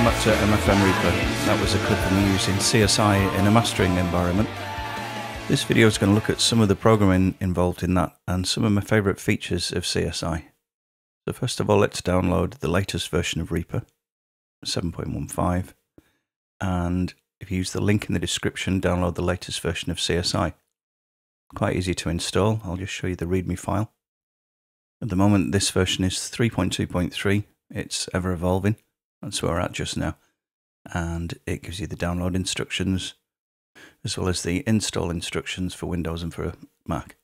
Welcome back to MFM Reaper. That was a clip of me using CSI in a mastering environment. This video is going to look at some of the programming involved in that and some of my favourite features of CSI. So first of all, let's download the latest version of Reaper, 7.15, and if you use the link in the description, download the latest version of CSI. Quite easy to install. I'll just show you the README file. At the moment, this version is 3.2.3. It's ever evolving. That's where we're at just now. And it gives you the download instructions as well as the install instructions for Windows and for Mac.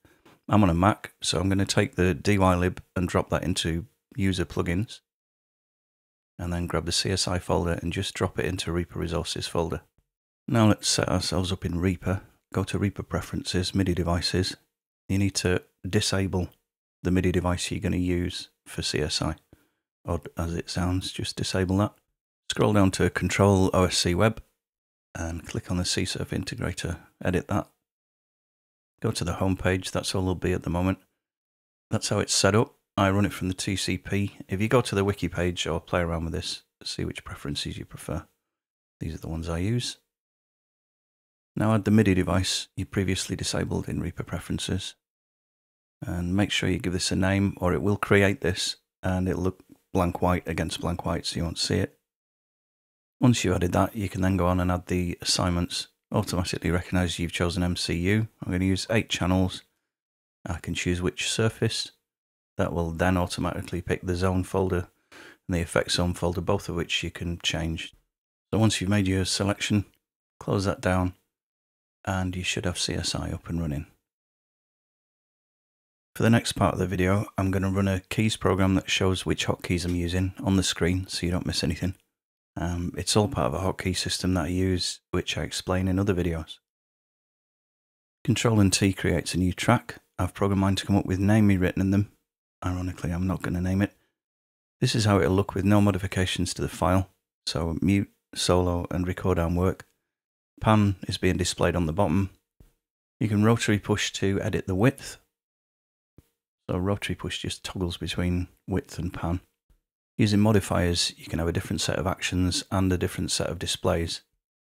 I'm on a Mac, so I'm going to take the DYLib and drop that into user plugins and then grab the CSI folder and just drop it into Reaper Resources folder. Now let's set ourselves up in Reaper. Go to Reaper Preferences, MIDI Devices. You need to disable the MIDI device you're going to use for CSI. Odd as it sounds, just disable that. Scroll down to Control OSC Web and click on the CSurf integrator, edit that. Go to the home page, that's all there'll be at the moment. That's how it's set up. I run it from the TCP. If you go to the wiki page or play around with this, see which preferences you prefer. These are the ones I use. Now add the MIDI device you previously disabled in Reaper Preferences. And make sure you give this a name or it will create this and it'll look blank white against blank white, so you won't see it. Once you've added that, you can then go on and add the assignments. Automatically recognises you've chosen MCU. I'm going to use 8 channels. I can choose which surface. That will then automatically pick the zone folder and the effect zone folder, both of which you can change. So once you've made your selection, close that down and you should have CSI up and running. For the next part of the video, I'm going to run a keys program that shows which hotkeys I'm using on the screen so you don't miss anything. It's all part of a hotkey system that I use, which I explain in other videos. Control and T creates a new track. I've programmed mine to come up with name rewritten in them. Ironically, I'm not going to name it. This is how it'll look with no modifications to the file. So mute, solo and record arm work. Pan is being displayed on the bottom. You can rotary push to edit the width. So rotary push just toggles between width and pan. Using modifiers, you can have a different set of actions and a different set of displays.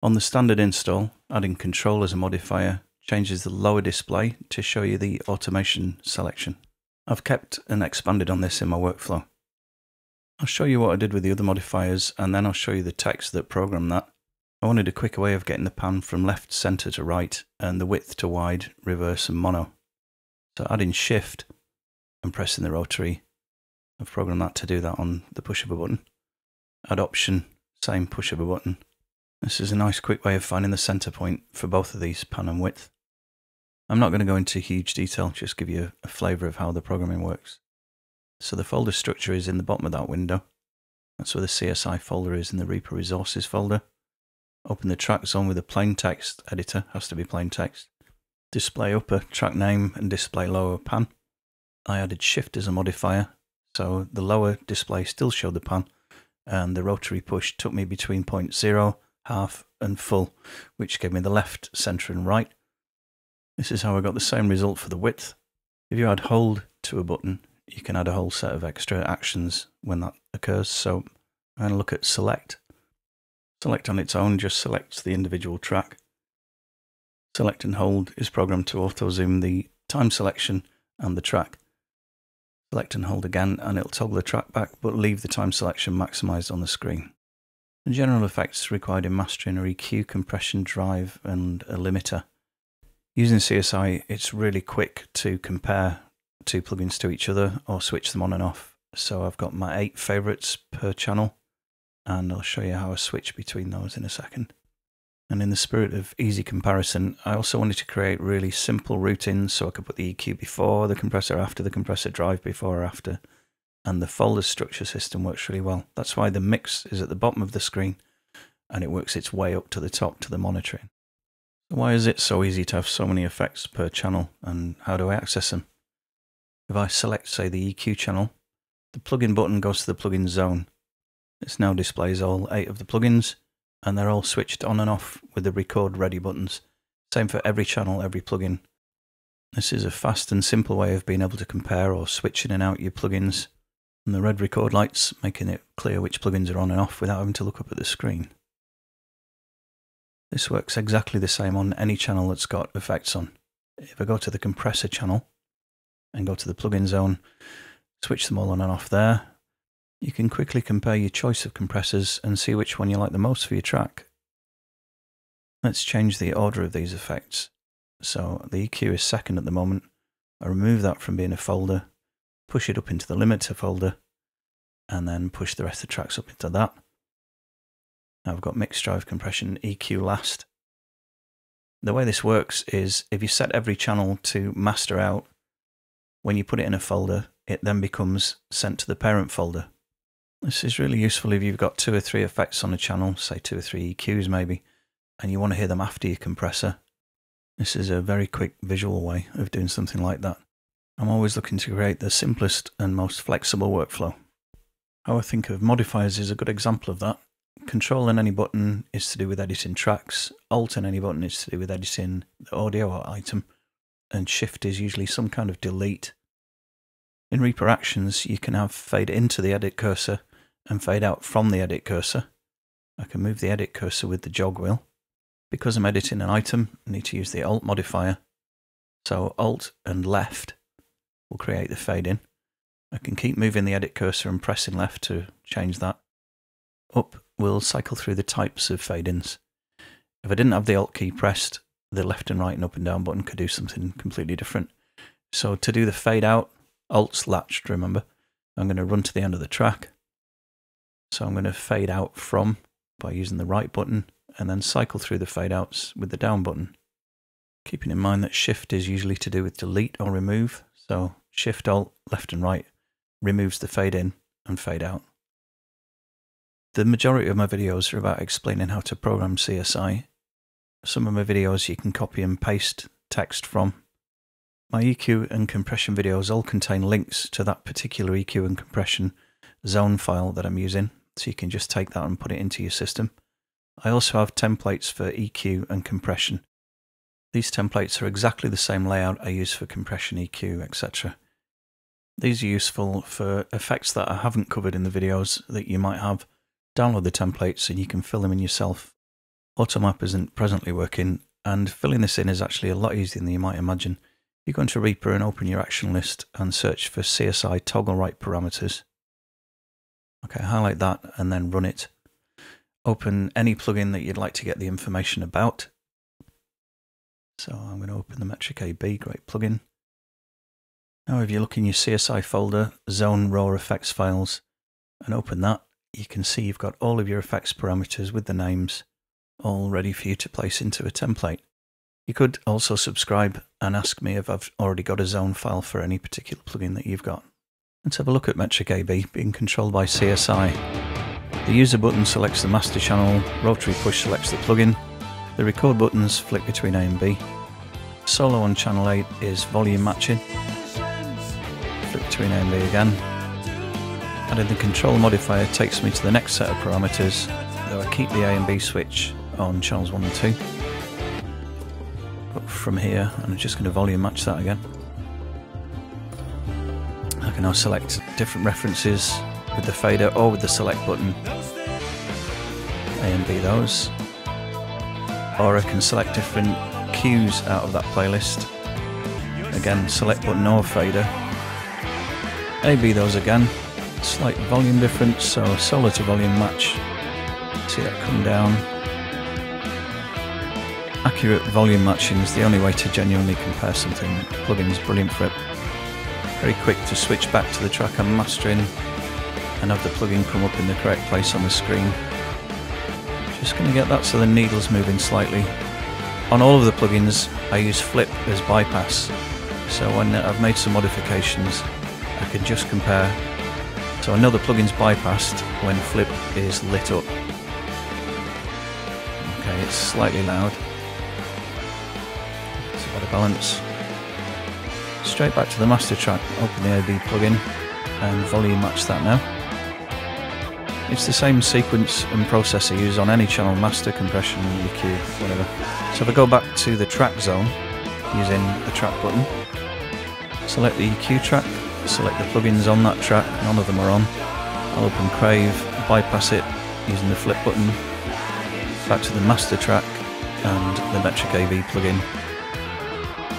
On the standard install, adding control as a modifier changes the lower display to show you the automation selection. I've kept and expanded on this in my workflow. I'll show you what I did with the other modifiers and then I'll show you the text that programmed that. I wanted a quicker way of getting the pan from left center to right and the width to wide, reverse and mono. So adding shift and pressing the rotary, I've programmed that to do that on the push of a button. Add option, same push of a button. This is a nice quick way of finding the center point for both of these, pan and width. I'm not going to go into huge detail, just give you a flavour of how the programming works. So the folder structure is in the bottom of that window. That's where the CSI folder is in the Reaper Resources folder. Open the track zone with a plain text editor, has to be plain text. Display upper, track name and display lower, pan. I added shift as a modifier, so the lower display still showed the pan, and the rotary push took me between 0.0, half and full, which gave me the left, centre and right. This is how I got the same result for the width. If you add hold to a button, you can add a whole set of extra actions when that occurs, so I'm going to look at select. Select on its own just selects the individual track. Select and hold is programmed to auto-zoom the time selection and the track. Select and hold again and it'll toggle the track back but leave the time selection maximised on the screen. The general effects required in mastering are EQ, compression, drive and a limiter. Using CSI it's really quick to compare two plugins to each other or switch them on and off. So I've got my 8 favourites per channel and I'll show you how I switch between those in a second. And in the spirit of easy comparison, I also wanted to create really simple routines so I could put the EQ before the compressor, after the compressor, drive before or after. And the folder structure system works really well. That's why the mix is at the bottom of the screen and it works its way up to the top to the monitoring. Why is it so easy to have so many effects per channel and how do I access them? If I select, say, the EQ channel, the plugin button goes to the plugin zone. This now displays all 8 of the plugins. And they're all switched on and off with the record ready buttons. Same for every channel, every plugin. This is a fast and simple way of being able to compare or switch in and out your plugins and the red record lights, making it clear which plugins are on and off without having to look up at the screen. This works exactly the same on any channel that's got effects on. If I go to the compressor channel and go to the plugin zone, switch them all on and off there, you can quickly compare your choice of compressors and see which one you like the most for your track. Let's change the order of these effects. So the EQ is second at the moment. I remove that from being a folder, push it up into the limiter folder, and then push the rest of the tracks up into that. Now I've got mix drive compression EQ last. The way this works is if you set every channel to master out, when you put it in a folder, it then becomes sent to the parent folder. This is really useful if you've got 2 or 3 effects on a channel, say 2 or 3 EQs maybe, and you want to hear them after your compressor. This is a very quick visual way of doing something like that. I'm always looking to create the simplest and most flexible workflow. How I think of modifiers is a good example of that. Control on any button is to do with editing tracks, Alt on any button is to do with editing the audio or item, and Shift is usually some kind of delete. In Reaper Actions you can have fade into the edit cursor and fade out from the edit cursor. I can move the edit cursor with the jog wheel. Because I'm editing an item, I need to use the Alt modifier, so Alt and left will create the fade in. I can keep moving the edit cursor and pressing left to change that. Up will cycle through the types of fade-ins. If I didn't have the Alt key pressed, the left and right and up and down button could do something completely different. So to do the fade out, Alt's latched, remember. I'm going to run to the end of the track. So I'm going to fade out from by using the right button, and then cycle through the fade outs with the down button. Keeping in mind that Shift is usually to do with delete or remove, so Shift, Alt, left and right removes the fade in and fade out. The majority of my videos are about explaining how to program CSI. Some of my videos you can copy and paste text from. My EQ and compression videos all contain links to that particular EQ and compression zone file that I'm using, so you can just take that and put it into your system. I also have templates for EQ and compression. These templates are exactly the same layout I use for compression, EQ, etc. These are useful for effects that I haven't covered in the videos that you might have. Download the templates and you can fill them in yourself. AutoMap isn't presently working, and filling this in is actually a lot easier than you might imagine. You go into Reaper and open your action list and search for CSI toggle right parameters. Okay, highlight that and then run it. Open any plugin that you'd like to get the information about. So I'm going to open the Metric AB, great plugin. Now if you look in your CSI folder, Zone Raw Effects Files, and open that, you can see you've got all of your effects parameters with the names all ready for you to place into a template. You could also subscribe and ask me if I've already got a zone file for any particular plugin that you've got. Let's have a look at Metric AB being controlled by CSI. The user button selects the master channel, rotary push selects the plugin, the record buttons flick between A and B, solo on channel 8 is volume matching, flick between A and B again, and then the control modifier takes me to the next set of parameters, though I keep the A and B switch on channels 1 and 2. But from here, I'm just going to volume match that again. I can now select different references with the fader or with the select button, A and B those, or I can select different cues out of that playlist, again select button or fader, A, B those again, slight volume difference, so solo to volume match, see that come down. Accurate volume matching is the only way to genuinely compare something. Plugin is brilliant for it. Very quick to switch back to the track I'm mastering and have the plugin come up in the correct place on the screen. Just going to get that so the needle's moving slightly. On all of the plugins I use flip as bypass, so when I've made some modifications I can just compare, so I know the plugin's bypassed when flip is lit up. Okay, it's slightly loud, it's about a balance. Straight back to the master track, open the AB plugin and volume match that now. It's the same sequence and process I use on any channel, master, compression, EQ, whatever. So if I go back to the track zone using the track button, select the EQ track, to select the plugins on that track, none of them are on. I'll open Crave, bypass it using the flip button, back to the master track and the Metric AB plugin.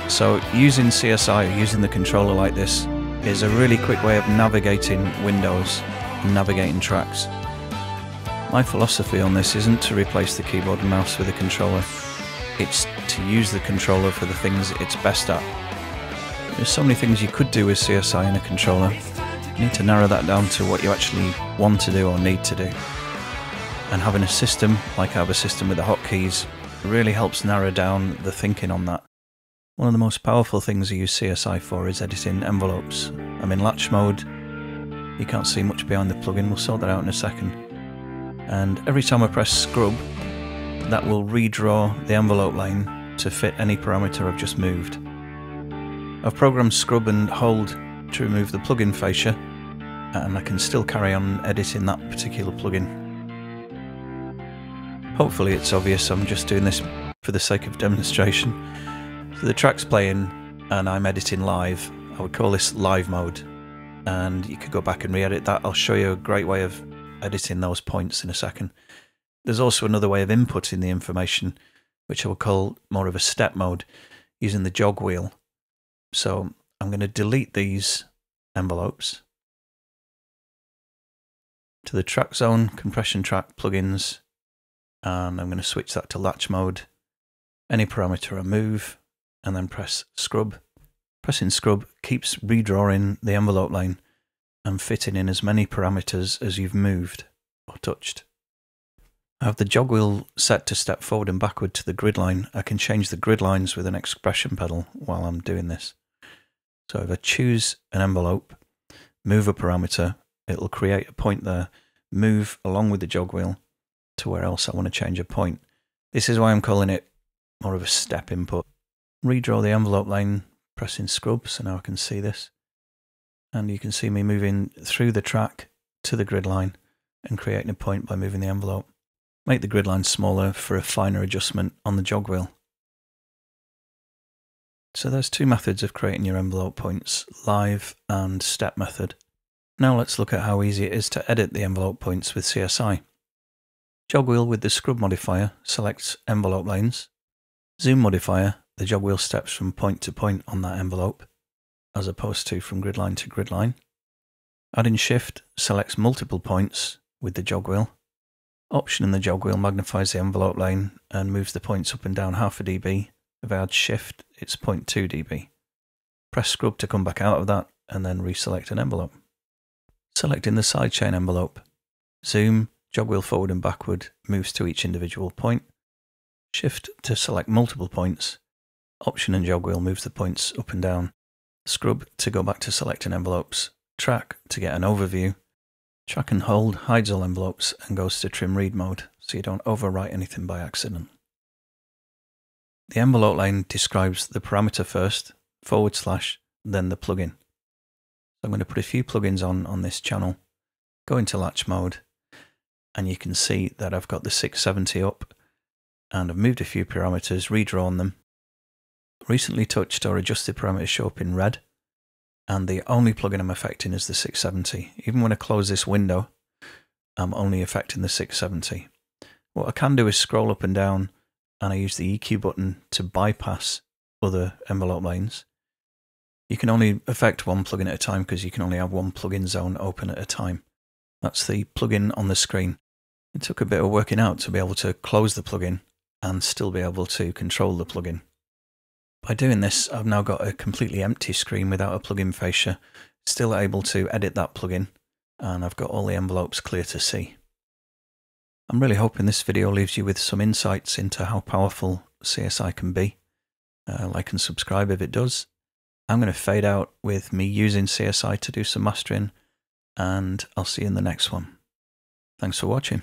So using CSI, using the controller like this, is a really quick way of navigating windows and navigating tracks. My philosophy on this isn't to replace the keyboard and mouse with a controller, it's to use the controller for the things it's best at. There's so many things you could do with CSI in a controller, you need to narrow that down to what you actually want to do or need to do. And having a system, like I have a system with the hotkeys, really helps narrow down the thinking on that. One of the most powerful things I use CSI for is editing envelopes. I'm in latch mode, you can't see much behind the plugin, we'll sort that out in a second. And every time I press scrub, that will redraw the envelope line to fit any parameter I've just moved. I've programmed scrub and hold to remove the plugin fascia, and I can still carry on editing that particular plugin. Hopefully it's obvious, I'm just doing this for the sake of demonstration. So the track's playing and I'm editing live. I would call this live mode, and you could go back and re-edit that. I'll show you a great way of editing those points in a second. There's also another way of inputting the information, which I will call more of a step mode, using the jog wheel. So I'm going to delete these envelopes to the track zone, compression track, plugins, and I'm going to switch that to latch mode. Any parameter I move, and then press scrub. Pressing scrub keeps redrawing the envelope line and fitting in as many parameters as you've moved or touched. I have the jog wheel set to step forward and backward to the grid line. I can change the grid lines with an expression pedal while I'm doing this. So if I choose an envelope, move a parameter, it'll create a point there, move along with the jog wheel to where else I want to change a point. This is why I'm calling it more of a step input. Redraw the envelope line, pressing scrub, so now I can see this. And you can see me moving through the track to the grid line and creating a point by moving the envelope. Make the grid line smaller for a finer adjustment on the jog wheel. So there's two methods of creating your envelope points, live and step method. Now let's look at how easy it is to edit the envelope points with CSI. Jog wheel with the scrub modifier selects envelope lanes. Zoom modifier, the jog wheel steps from point to point on that envelope, as opposed to from grid line to grid line. Adding shift selects multiple points with the jog wheel. Option in the jog wheel magnifies the envelope lane and moves the points up and down half a dB. If I add shift, it's 0.2 dB. Press scrub to come back out of that and then reselect an envelope. Selecting the sidechain envelope. Zoom, jog wheel forward and backward moves to each individual point. Shift to select multiple points. Option in jog wheel moves the points up and down. Scrub to go back to selecting envelopes, track to get an overview, track and hold hides all envelopes and goes to trim read mode so you don't overwrite anything by accident. The envelope line describes the parameter first, / then the plugin. So I'm going to put a few plugins on this channel, go into latch mode, and you can see that I've got the 670 up and I've moved a few parameters, redrawn them. Recently touched or adjusted parameters show up in red, and the only plugin I'm affecting is the 670. Even when I close this window, I'm only affecting the 670. What I can do is scroll up and down, and I use the EQ button to bypass other envelope lanes. You can only affect one plugin at a time because you can only have one plugin zone open at a time. That's the plugin on the screen. It took a bit of working out to be able to close the plugin and still be able to control the plugin. By doing this, I've now got a completely empty screen without a plugin fascia, still able to edit that plugin, and I've got all the envelopes clear to see. I'm really hoping this video leaves you with some insights into how powerful CSI can be. Like and subscribe if it does. I'm going to fade out with me using CSI to do some mastering, and I'll see you in the next one. Thanks for watching.